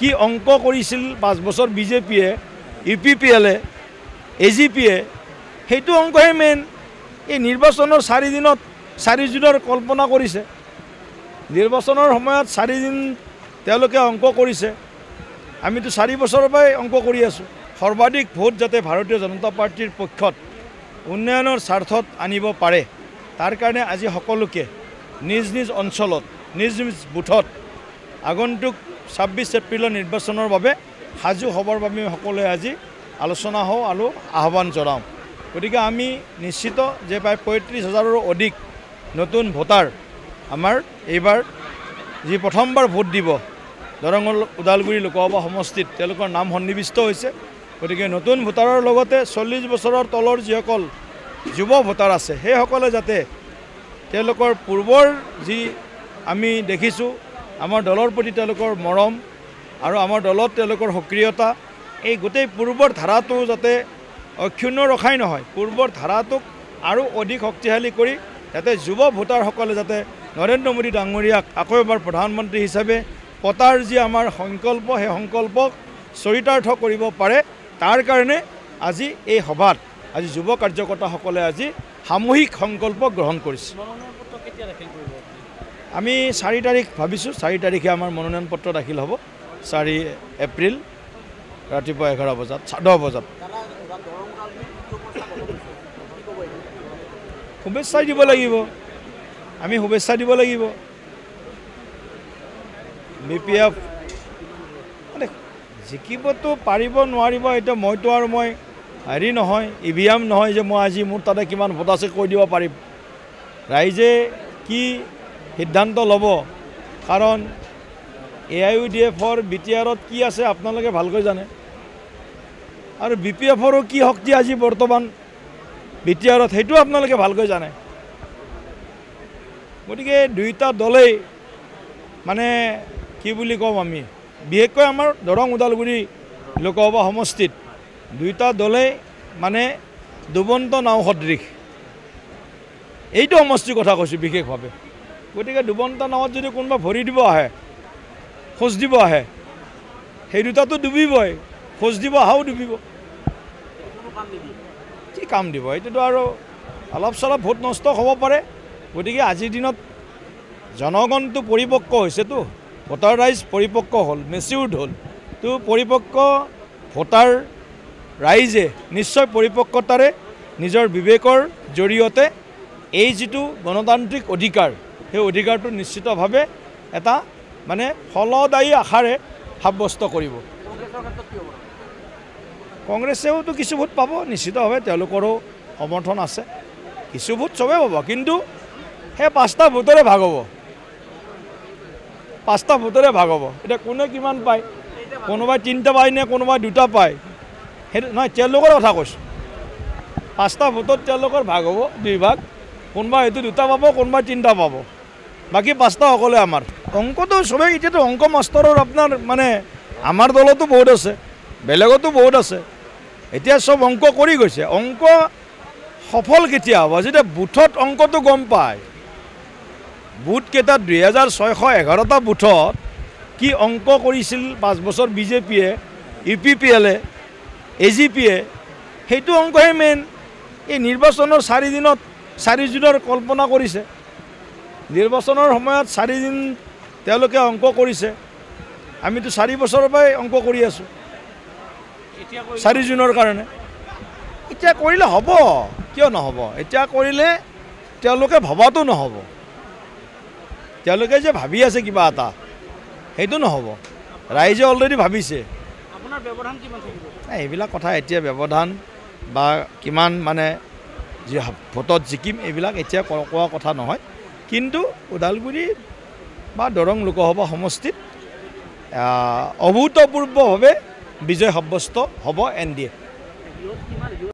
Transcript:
কি অঙ্ক কৰিছিল 5 বছর বিজেপিয়ে, ইউপিপিএলে, এজিপিয়ে, সেইটো অঙ্কহে মেইন। এই নির্বাচনের 4 দিনত 4 জুনৰ কল্পনা কৰিছে, নির্বাচনের সময়ত 4 দিন অঙ্ক কৰিছে। আমি তো 4 বছরের পৰাই অঙ্ক কৰি আছো। সর্বাধিক ভোট যাতে ভারতীয় জনতা পার্টির পক্ষত উন্নয়নের স্বার্থত আনিব পারে, তার কারণে আজি সকলকে নিজ নিজ অঞ্চলত, নিজ নিজ বুথত আগন্তুক 26 এপ্রিলৰ নির্বাচনের সাজু হবার সকলে আজি আলোচনা হও আর আহ্বান জানাও। গতি আমি নিশ্চিত যে প্রায় 35,000 অধিক নতুন ভোটার আমার এইবার যে প্রথমবার ভোট দিব দরং ওদালগুড়ি লোকসভা সমষ্টিত নাম সন্নিবিষ্ট হয়েছে। গতি নতুন ভোটারের 40 বছরের তলর যখন যুব ভোটার আছে, সেই সকলে যাতে পূর্বর যে আমি দেখিছো আমার দলের প্রতি মরম আর আমার দলত সক্রিয়তা, এই গোটেই পূর্বর ধারাটো যাতে অক্ষুণ্ণ রখাই নহয়, পূর্বর ধারাটুক আরও অধিক শক্তিশালী করে যাতে যুব ভোটার সকলে যাতে নরেন্দ্র মোদী ডাঙরিয়াক আকৌ এবার প্রধানমন্ত্রী হিসাবে পতার যে আমার সংকল্প, সেই সংকল্পক চরিতার্থ করব পারে। তার কারণে আজি এই সভাত আজি যুব কার্যকর্তা সকলে আজি সামূহিক সংকল্প গ্রহণ করেছে। আমি 4 তারিখ ভাবিছো, 4 তারিখে আমার মনোনয়নপত্র দাখিল হব, 4 এপ্রিল রাতিপুৱা 11 বজাত 10 বজাত। শুভেচ্ছা দিব লাগিব, আমি শুভেচ্ছা দিব লাগিব। BPF মানে জিকিবতো পাৰিব নোৱাৰিব, এটা মইতো আৰু মই হেৰি নহয়, EVM নহয় যে মই আজি মোৰ তাতে কিমান ভোট আছে কৈ দিব পাৰিম। ৰাইজে কি সিদ্ধান্ত লব, কারণ AIUDFৰ BTRত কি আছে আপোনালোকে ভালকৈ জানে, আর BPFৰো কি শক্তি আজি বর্তমান BTRত সেইটো আপোনালোকে ভালকৈ জানে। গতিকে দুইটা দলেই মানে কি বুলি কম, আমি বিশেষকৈ আমার দৰং ওদালগুৰি লোকসভা সমষ্টিত দুইটা দলেই মানে ডুবন্ত নাও সদৃশ। এইটো সমষ্টিৰ কথা কৈছোঁ বিশেষভাৱে। গতিকে ডুবন্ত নাৱত যদি কোনোবা ভৰি দিব আহে, খোজ দিব আহে, সেই দুটাতো ডুবিবই, খোজ দিব আহাও ডুবিব। কি কাম দিব, এইটোতো আৰু অলপ চলপ ভোট নষ্ট হ'ব পাৰে। গতিকে আজিৰ দিনত জনগণটো পৰিপক্ক হৈছেতো, ভোটাৰ ৰাইজ পৰিপক্ক হ'ল, মেচিউৰ্ড হ'ল। তো পৰিপক্ক ভোটাৰ ৰাইজে নিশ্চয় পৰিপক্কতাৰে নিজৰ বিবেকৰ জৰিয়তে এই যিটো গণতান্ত্ৰিক অধিকাৰ, সেই অধিকাৰটো নিশ্চিতভাৱে এটা মানে ফলদায়ী আশাৰে সাব্যস্ত কৰিব। কংগ্ৰেছেওতো কিছু ভোট পাব নিশ্চিতভাৱে, তেওঁলোকৰো সমৰ্থন আছে, কিছু ভোট চবেই পাব, কিন্তু সেই 5টা ভোটৰে ভাগ হ'ব, 5টা ভোটৰে ভাগ হ'ব। এতিয়া কোনে কিমান পায়, কোনোবাই 3টা পায় নে কোনোবাই 2টা পায়, সেইটো নহয়, তেওঁলোকৰ কথা কৈছোঁ। 5টা ভোটত তেওঁলোকৰ ভাগ হ'ব 2 ভাগ, কোনোবা হয়তো 2টা পাব, কোনোবা 3টা পাব, বাকি 5টা সকলে আমার। অঙ্কটো সবাই এতিয়াতো অঙ্ক মাষ্টৰৰ আপনার মানে আমার দলতো বহুত আছে, বেলেগতো বহুত আছে, এতিয়া সব অঙ্ক কৰি গৈছে। অঙ্ক সফল কেতিয়া হ'ব, যেতিয়া বুথত অঙ্কটো গম পায়, বুথকেইটা 2611টা বুথত কি অঙ্ক কৰিছিল 5 বছৰ বিজেপিয়ে, ইউপিপিএলে, এজিপিয়ে, সেইটো অঙ্কহে মেইন। এই নিৰ্বাচনৰ 4 দিনত 4 জুনৰ কল্পনা কৰিছে, নির্বাচনের সময়ত 4 দিন অঙ্ক কৰিছে। আমি তো 4 বছরের পৰাই অঙ্ক কৰি আছো, 4 জুনৰ কারণে। এটা করলে হব, কিয় নহব, এটা করলে ভবাতো নহব, যে ভাবি আছে কিবা এটা, সেইটো নহব। ৰাইজে অলরেডি ভাবিছে। এইবিলাক কথা এতিয়া ব্যৱধান বা কিমান মানে যে ভোটত জিকিম এইবিলাক এতিয়া কোৱা কথা নহয়, কিন্তু ওদালগুৰি বা দৰং লোকসভা সমষ্টিত অভূতপূৰ্বভাৱে বিজয় সাব্যস্ত হ'ব NDA।